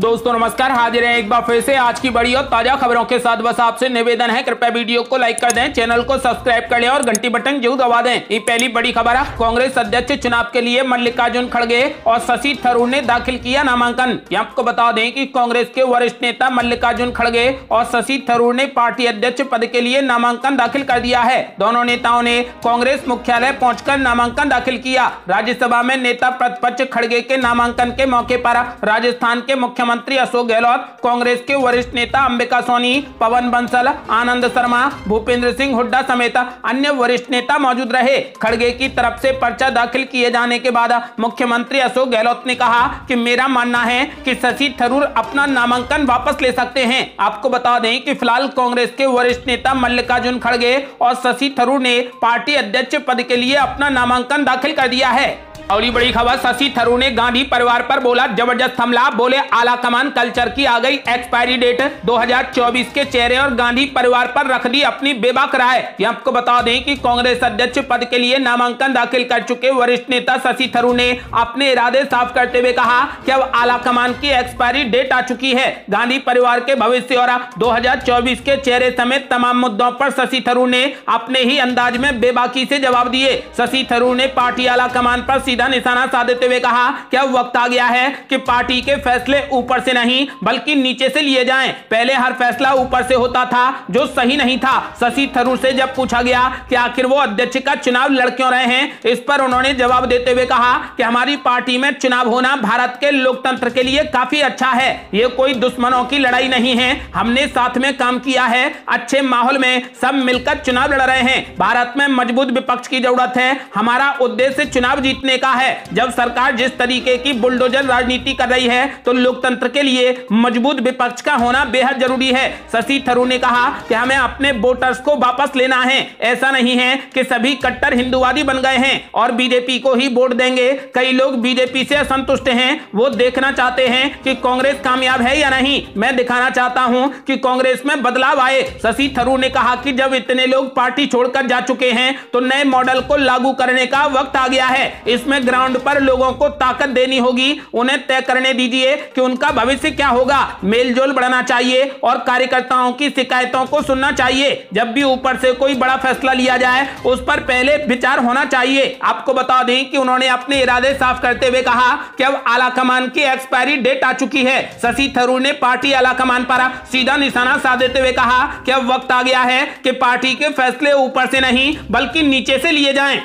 दोस्तों नमस्कार, हाजिर है एक बार फिर से आज की बड़ी और ताजा खबरों के साथ। बस आपसे निवेदन है, कृपया वीडियो को लाइक कर दें, चैनल को सब्सक्राइब कर लें और घंटी बटन जरूर दबा दें। ये पहली बड़ी खबर है, कांग्रेस अध्यक्ष चुनाव के लिए मल्लिकार्जुन खड़गे और शशि थरूर ने दाखिल किया नामांकन। आपको बता दें कि कांग्रेस के वरिष्ठ नेता मल्लिकार्जुन खड़गे और शशि थरूर ने पार्टी अध्यक्ष पद के लिए नामांकन दाखिल कर दिया है। दोनों नेताओं ने कांग्रेस मुख्यालय पहुँचकर नामांकन दाखिल किया। राज्यसभा में नेता प्रतिपक्ष खड़गे के नामांकन के मौके पर राजस्थान के मुख्यमंत्री अशोक गहलोत, कांग्रेस के वरिष्ठ नेता अंबिका सोनी, पवन बंसल, आनंद शर्मा, भूपेंद्र सिंह हुड्डा समेत अन्य वरिष्ठ नेता मौजूद रहे। खड़गे की तरफ से पर्चा दाखिल किए जाने के बाद मुख्यमंत्री अशोक गहलोत ने कहा कि मेरा मानना है कि शशि थरूर अपना नामांकन वापस ले सकते हैं। आपको बता दें कि फिलहाल कांग्रेस के वरिष्ठ नेता मल्लिकार्जुन खड़गे और शशि थरूर ने पार्टी अध्यक्ष पद के लिए अपना नामांकन दाखिल कर दिया है। और बड़ी खबर, शशि थरूर ने गांधी परिवार पर बोला जबरदस्त हमला, बोले आला कमान कल्चर की आ गई एक्सपायरी डेट, 2024 के चेहरे और गांधी परिवार पर रख दी अपनी बेबाक राय। ये आपको बता दें कि कांग्रेस अध्यक्ष पद के लिए नामांकन दाखिल कर चुके वरिष्ठ नेता शशि थरूर ने अपने इरादे साफ करते हुए कहा कि अब आला कमान की एक्सपायरी डेट आ चुकी है। गांधी परिवार के भविष्य और 2024 के चेहरे समेत तमाम मुद्दों पर शशि थरूर ने अपने ही अंदाज में बेबाकी से जवाब दिए। शशि थरूर ने पार्टी आला कमान पर सीधा निशाना साधते हुए कहा कि अब वक्त आ गया है कि पार्टी के फैसले ऊपर से नहीं बल्कि नीचे से लिए जाएं। पहले हर फैसला ऊपर से होता था जो सही नहीं था। शशि थरूर से जब पूछा गया कि आखिर वो अध्यक्ष का चुनाव लड़ क्यों रहे हैं, इस पर उन्होंने जवाब देते हुए कहा कि हमारी पार्टी में चुनाव होना भारत के लोकतंत्र के लिए काफी अच्छा है। ये कोई दुश्मनों की लड़ाई नहीं है, हमने साथ में काम किया है, अच्छे माहौल में सब मिलकर चुनाव लड़ रहे हैं। भारत में मजबूत विपक्ष की जरूरत है, हमारा उद्देश्य चुनाव जीतने का है। जब सरकार जिस तरीके की बुलडोजर राजनीति कर रही है तो लोकतंत्र के लिए मजबूत विपक्ष का होना बेहद जरूरी है। शशि थरूर ने कहा कि हमें अपने वोटर्स को वापस लेना है, ऐसा नहीं है कि सभी कट्टर हिंदुवादी बन गए हैं और बीजेपी को ही वोट देंगे। कई लोग बीजेपी से असंतुष्ट हैं, वो देखना चाहते हैं कि कांग्रेस कामयाब है या नहीं। मैं दिखाना चाहता हूं कि कांग्रेस में बदलाव आए। शशि थरूर ने कहा कि जब इतने लोग पार्टी छोड़कर जा चुके हैं तो नए मॉडल को लागू करने का वक्त आ गया है। इसमें ग्राउंड पर लोगों को ताकत देनी होगी, उन्हें तय करने दीजिए कि उनका भविष्य क्या होगा। मेलजोल बढ़ाना चाहिए और कार्यकर्ताओं की शिकायतों को सुनना चाहिए। जब भी ऊपर से कोई बड़ा फैसला लिया जाए उस पर पहले विचार होना चाहिए। आपको बता दें कि उन्होंने अपने इरादे साफ करते हुए कहा कि अब आला कमान की एक्सपायरी डेट आ चुकी है। शशि थरूर ने पार्टी आला कमान पर सीधा निशाना साधते हुए कहा कि अब वक्त आ गया है कि पार्टी के फैसले ऊपर से नहीं बल्कि नीचे से लिए जाएं।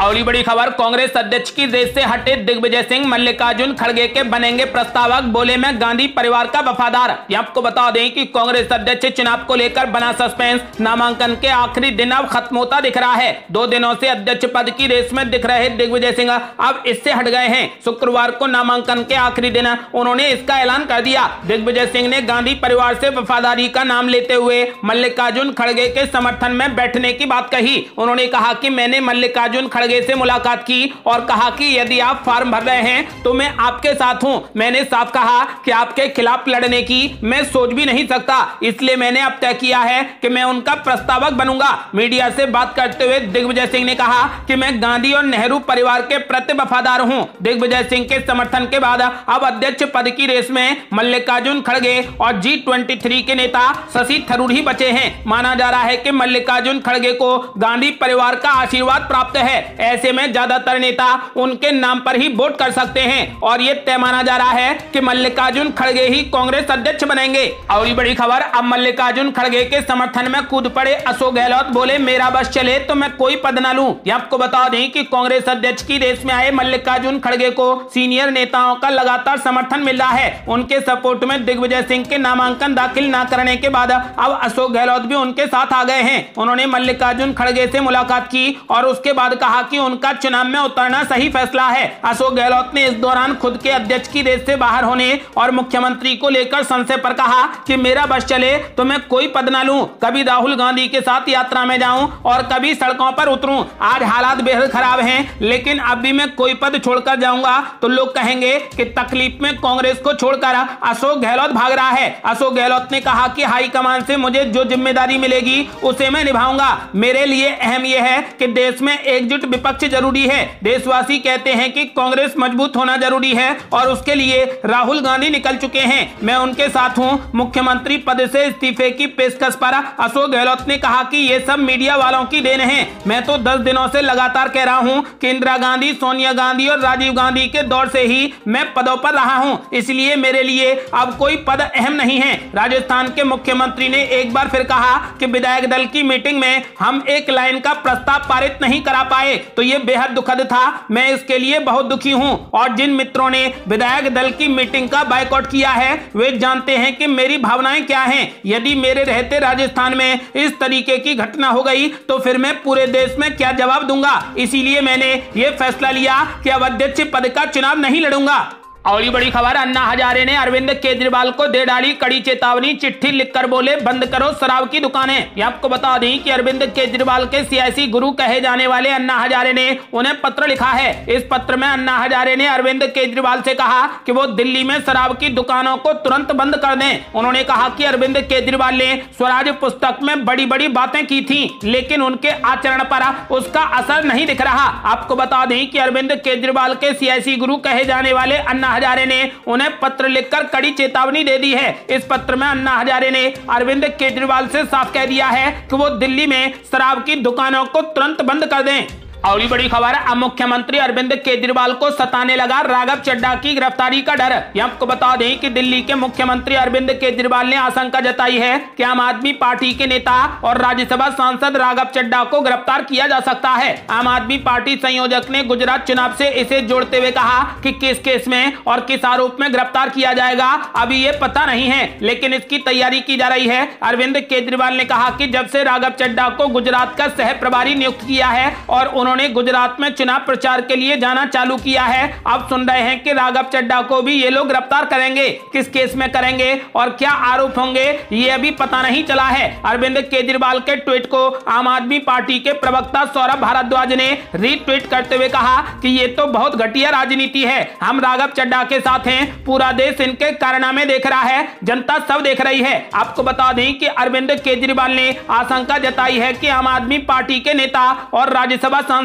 अगली बड़ी खबर, कांग्रेस अध्यक्ष की रेस से हटे दिग्विजय सिंह मल्लिकार्जुन खड़गे के बनेंगे प्रस्तावक, बोले मैं गांधी परिवार का वफादार। आपको बता दें कि कांग्रेस अध्यक्ष चुनाव को लेकर बना सस्पेंस, नामांकन के आखिरी दिन अब खत्म होता दिख रहा है। 2 दिनों से अध्यक्ष पद की रेस में दिख रहे दिग्विजय सिंह अब इससे हट गए हैं। शुक्रवार को नामांकन के आखिरी दिन उन्होंने इसका ऐलान कर दिया। दिग्विजय सिंह ने गांधी परिवार से वफादारी का नाम लेते हुए मल्लिकार्जुन खड़गे के समर्थन में बैठने की बात कही। उन्होंने कहा कि मैंने मल्लिकार्जुन से मुलाकात की और कहा कि यदि आप फॉर्म भर रहे हैं तो मैं आपके साथ हूं। मैंने साफ कहा कि आपके खिलाफ लड़ने की मैं सोच भी नहीं सकता, इसलिए मैंने अब तय किया है कि मैं उनका प्रस्तावक बनूंगा। मीडिया से बात करते हुए दिग्विजय सिंह ने कहा कि मैं गांधी और नेहरू परिवार के प्रति वफादार हूं। दिग्विजय सिंह के समर्थन के बाद अब अध्यक्ष पद की रेस में मल्लिकार्जुन खड़गे और G23 के नेता शशि थरूर ही बचे हैं। माना जा रहा है कि मल्लिकार्जुन खड़गे को गांधी परिवार का आशीर्वाद प्राप्त है। ऐसे में ज्यादातर नेता उनके नाम पर ही वोट कर सकते हैं और ये तय माना जा रहा है कि मल्लिकार्जुन खड़गे ही कांग्रेस अध्यक्ष बनेंगे। और बड़ी खबर, अब मल्लिकार्जुन खड़गे के समर्थन में कूद पड़े अशोक गहलोत, बोले मेरा बस चले तो मैं कोई पद न लूं। आपको बता दें कि कांग्रेस अध्यक्ष की रेस में आए मल्लिकार्जुन खड़गे को सीनियर नेताओं का लगातार समर्थन मिल रहा है। उनके सपोर्ट में दिग्विजय सिंह के नामांकन दाखिल न करने के बाद अब अशोक गहलोत भी उनके साथ आ गए हैं। उन्होंने मल्लिकार्जुन खड़गे से मुलाकात की और उसके बाद कहा कि उनका चुनाव में उतरना सही फैसला है। अशोक गहलोत ने इस दौरान खुद के अध्यक्ष की रेस से बाहर होने और मुख्यमंत्री को लेकर संशय पर कहा कि मेरा बस चले तो मैं कोई पद ना लूं, कभी राहुल गांधी के साथ यात्रा में जाऊं और कभी सड़कों पर उतरूं। आज हालात बेहद खराब हैं, लेकिन अब भी मैं कोई पद छोड़कर जाऊंगा तो लोग कहेंगे कि तकलीफ में कांग्रेस को छोड़कर अशोक गहलोत भाग रहा है। अशोक गहलोत ने कहा कि हाईकमान से मुझे जो जिम्मेदारी मिलेगी उसे मैं निभाऊंगा। मेरे लिए अहम यह है कि देश में एकजुट विपक्ष जरूरी है। देशवासी कहते हैं कि कांग्रेस मजबूत होना जरूरी है और उसके लिए राहुल गांधी निकल चुके हैं। मैं उनके साथ हूं। मुख्यमंत्री पद से इस्तीफे की पेशकश पर अशोक गहलोत ने कहा कि ये सब मीडिया वालों की देन है। मैं तो 10 दिनों से लगातार कह रहा हूं कि इंदिरा गांधी, सोनिया गांधी और राजीव गांधी के दौर से ही मैं पदों पर रहा हूं, इसलिए मेरे लिए अब कोई पद अहम नहीं है। राजस्थान के मुख्यमंत्री ने एक बार फिर कहा कि विधायक दल की मीटिंग में हम एक लाइन का प्रस्ताव पारित नहीं करा पाए तो ये बेहद दुखद था। मैं इसके लिए बहुत दुखी हूं और जिन मित्रों ने विधायक दल की मीटिंग का बायकॉट किया है वे जानते हैं कि मेरी भावनाएं क्या हैं। यदि मेरे रहते राजस्थान में इस तरीके की घटना हो गई तो फिर मैं पूरे देश में क्या जवाब दूंगा। इसीलिए मैंने ये फैसला लिया कि अब अध्यक्ष पद का चुनाव नहीं लड़ूंगा। और ये बड़ी खबर, अन्ना हजारे ने अरविंद केजरीवाल को दे डाली कड़ी चेतावनी। चिट्ठी लिखकर बोले, बंद करो शराब की दुकानें। आपको बता दें कि अरविंद केजरीवाल के सियासी गुरु कहे जाने वाले अन्ना हजारे ने उन्हें पत्र लिखा है। इस पत्र में अन्ना हजारे ने अरविंद केजरीवाल से कहा कि वो दिल्ली में शराब की दुकानों को तुरंत बंद कर दें। उन्होंने कहा कि अरविंद केजरीवाल ने स्वराज पुस्तक में बड़ी बड़ी बातें की थी लेकिन उनके आचरण पर उसका असर नहीं दिख रहा। आपको बता दें कि अरविंद केजरीवाल के सियासी गुरु कहे जाने वाले अन्ना हजारे ने उन्हें पत्र लिखकर कड़ी चेतावनी दे दी है। इस पत्र में अन्ना हजारे ने अरविंद केजरीवाल से साफ कह दिया है कि वो दिल्ली में शराब की दुकानों को तुरंत बंद कर दें। और बड़ी खबर, अब मुख्यमंत्री अरविंद केजरीवाल को सताने लगा राघव चड्डा की गिरफ्तारी का डर। आपको बता दें कि दिल्ली के मुख्यमंत्री अरविंद केजरीवाल ने आशंका जताई है कि आम आदमी पार्टी के नेता और राज्यसभा सांसद राघव चड्डा को गिरफ्तार किया जा सकता है। आम आदमी पार्टी संयोजक ने गुजरात चुनाव से इसे जोड़ते हुए कहा कि किस केस में और किस आरोप में गिरफ्तार किया जाएगा अभी ये पता नहीं है लेकिन इसकी तैयारी की जा रही है। अरविंद केजरीवाल ने कहा कि जब से राघव चड्डा को गुजरात का सह प्रभारी नियुक्त किया है और उन्होंने गुजरात में चुनाव प्रचार के लिए जाना चालू किया है। अब सुन रहे हैं कि राघव चड्डा को भी ये लोग गिरफ्तार करेंगे। किस केस में करेंगे और क्या आरोप होंगे ये अभी पता नहीं चला है। अरविंद केजरीवाल के ट्वीट को आम आदमी पार्टी के प्रवक्ता सौरभ भारद्वाज ने रीट्वीट करते हुए कहा कि ये तो बहुत घटिया राजनीति है। हम राघव चड्डा के साथ हैं, पूरा देश इनके कारनामे देख रहा है, जनता सब देख रही है। आपको बता दें कि अरविंद केजरीवाल ने आशंका जताई है कि आम आदमी पार्टी के नेता और राज्यसभा सांसद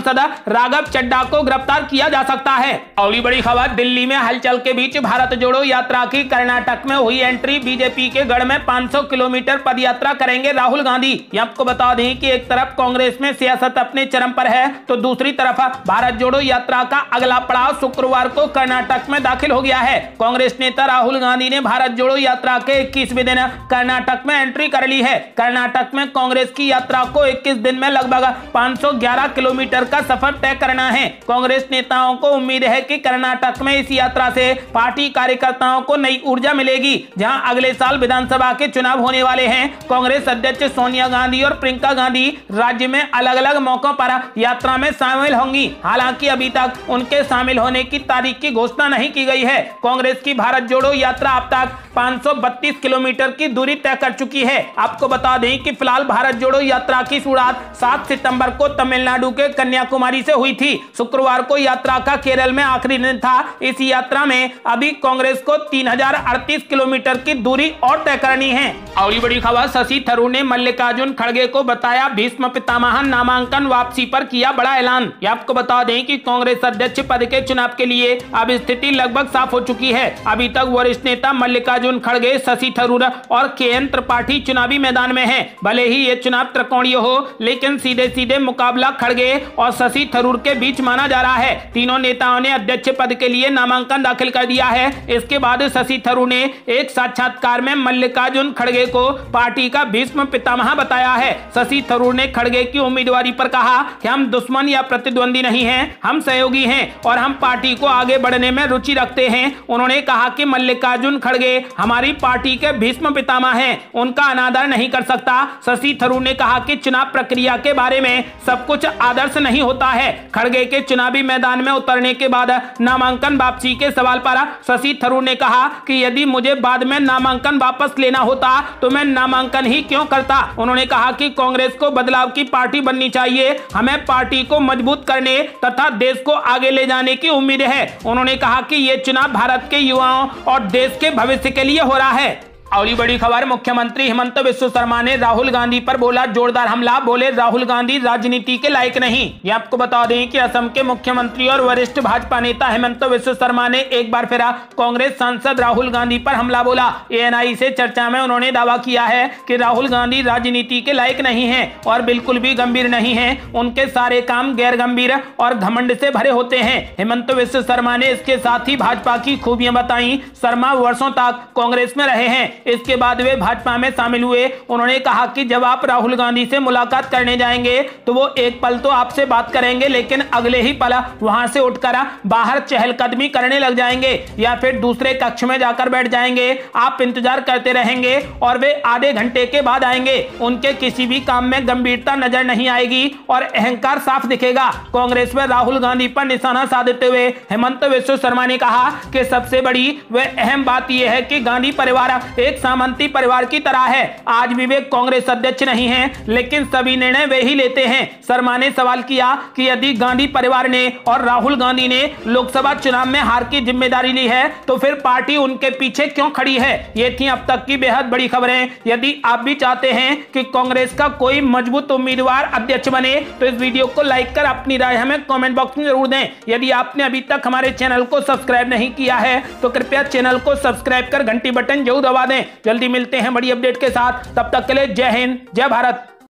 राघव चड्डा को गिरफ्तार किया जा सकता है। और बड़ी खबर, दिल्ली में हलचल के बीच भारत जोड़ो यात्रा की कर्नाटक में हुई एंट्री। बीजेपी के गढ़ में 500 किलोमीटर पदयात्रा करेंगे राहुल गांधी। आपको बता दें कि एक तरफ कांग्रेस में सियासत अपने चरम पर है तो दूसरी तरफ भारत जोड़ो यात्रा का अगला पड़ाव शुक्रवार को कर्नाटक में दाखिल हो गया है। कांग्रेस नेता राहुल गांधी ने भारत जोड़ो यात्रा के 21वें दिन कर्नाटक में एंट्री कर ली है। कर्नाटक में कांग्रेस की यात्रा को 21 दिन में लगभग 511 किलोमीटर का सफर तय करना है। कांग्रेस नेताओं को उम्मीद है कि कर्नाटक में इस यात्रा से पार्टी कार्यकर्ताओं को नई ऊर्जा मिलेगी। जहां अगले साल विधानसभा के चुनाव होने वाले हैं, कांग्रेस अध्यक्ष सोनिया गांधी और प्रियंका गांधी राज्य में अलग अलग मौकों पर यात्रा में शामिल होंगी। हालांकि अभी तक उनके शामिल होने की तारीख की घोषणा नहीं की गई है। कांग्रेस की भारत जोड़ो यात्रा अब तक 532 किलोमीटर की दूरी तय कर चुकी है। आपको बता दें कि फिलहाल भारत जोड़ो यात्रा की शुरुआत 7 सितंबर को तमिलनाडु के कन्याकुमारी से हुई थी। शुक्रवार को यात्रा का केरल में आखिरी दिन था। इस यात्रा में अभी कांग्रेस को 3038 किलोमीटर की दूरी और तय करनी है। और बड़ी खबर, शशि थरूर ने मल्लिकार्जुन खड़गे को बताया भीष्म पितामह, नामांकन वापसी पर किया बड़ा ऐलान। आपको बता दें कि कांग्रेस अध्यक्ष पद के चुनाव के लिए अब स्थिति लगभग साफ हो चुकी है। अभी तक वरिष्ठ नेता मल्लिकार्जुन खड़गे, शशि थरूर और के त्रिपाठी चुनावी मैदान में है। भले ही ये चुनाव त्रिकोणीय हो लेकिन सीधे सीधे मुकाबला खड़गे और शशि थरूर के बीच माना जा रहा है। तीनों नेताओं ने अध्यक्ष पद के लिए नामांकन दाखिल कर दिया है। इसके बाद शशि थरूर ने एक साक्षात्कार में मल्लिकार्जुन खड़गे को पार्टी का भीष्म पितामह बताया है। शशि थरूर ने खड़गे की उम्मीदवारी पर कहा कि हम दुश्मन या प्रतिद्वंदी नहीं हैं, हम सहयोगी हैं और हम पार्टी को आगे बढ़ने में रुचि रखते हैं। उन्होंने कहा कि मल्लिकार्जुन खड़गे हमारी पार्टी के भीष्म पितामह हैं, उनका अनादर नहीं कर सकता। शशि थरूर ने कहा कि चुनाव प्रक्रिया के बारे में सब कुछ आदर्श नहीं होता है। खड़गे के चुनावी मैदान में उतरने के बाद नामांकन वापसी के सवाल पर शशि थरूर ने कहा कि यदि मुझे बाद में नामांकन वापस लेना होता तो मैं नामांकन ही क्यों करता। उन्होंने कहा कि कांग्रेस को बदलाव की पार्टी बननी चाहिए। हमें पार्टी को मजबूत करने तथा देश को आगे ले जाने की उम्मीद है। उन्होंने कहा कि ये चुनाव भारत के युवाओं और देश के भविष्य के लिए हो रहा है। अगली बड़ी खबर, मुख्यमंत्री हेमंत विश्व शर्मा ने राहुल गांधी पर बोला जोरदार हमला, बोले राहुल गांधी राजनीति के लायक नहीं। ये आपको बता दें कि असम के मुख्यमंत्री और वरिष्ठ भाजपा नेता हेमंत विश्व शर्मा ने एक बार फिर कांग्रेस सांसद राहुल गांधी पर हमला बोला। ANI से चर्चा में उन्होंने दावा किया है कि राहुल गांधी राजनीति के लायक नहीं है और बिल्कुल भी गंभीर नहीं है, उनके सारे काम गैर गंभीर और घमंड से भरे होते हैं। हेमंत विश्व शर्मा ने इसके साथ ही भाजपा की खूबियां बताई। शर्मा वर्षों तक कांग्रेस में रहे हैं, इसके बाद वे भाजपा में शामिल हुए। उन्होंने कहा कि जब आप राहुल गांधी से मुलाकात करने जाएंगे तो वो एक पल तो आपसे बात करेंगे, लेकिन अगले ही पल वहां से उठकर बाहर चहलकदमी करने लग जाएंगे या फिर दूसरे कक्ष में जाकर बैठ जाएंगे। आप इंतजार करते रहेंगे और वे आधे घंटे के बाद आएंगे। उनके किसी भी काम में गंभीरता नजर नहीं आएगी और अहंकार साफ दिखेगा। कांग्रेस में राहुल गांधी पर निशाना साधते हुए हेमंत विश्व शर्मा ने कहा कि सबसे बड़ी व अहम बात यह है कि गांधी परिवार एक सामंती परिवार की तरह है। आज भी वे कांग्रेस अध्यक्ष नहीं हैं, लेकिन सभी निर्णय वे ही लेते हैं। शर्मा ने सवाल किया कि यदि गांधी परिवार ने और राहुल गांधी ने लोकसभा चुनाव में हार की जिम्मेदारी ली है तो फिर पार्टी उनके पीछे क्यों खड़ी है। ये थी अब तक की बेहद बड़ी खबरें। यदि आप भी चाहते हैं कि कांग्रेस का कोई मजबूत उम्मीदवार अध्यक्ष बने तो इस वीडियो को लाइक कर अपनी राय हमें कॉमेंट बॉक्स में जरूर दें। यदि आपने अभी तक हमारे चैनल को सब्सक्राइब नहीं किया है तो कृपया चैनल को सब्सक्राइब कर घंटी बटन जरूर दबा दें। जल्दी मिलते हैं बड़ी अपडेट के साथ, तब तक के लिए जय हिंद, जय भारत।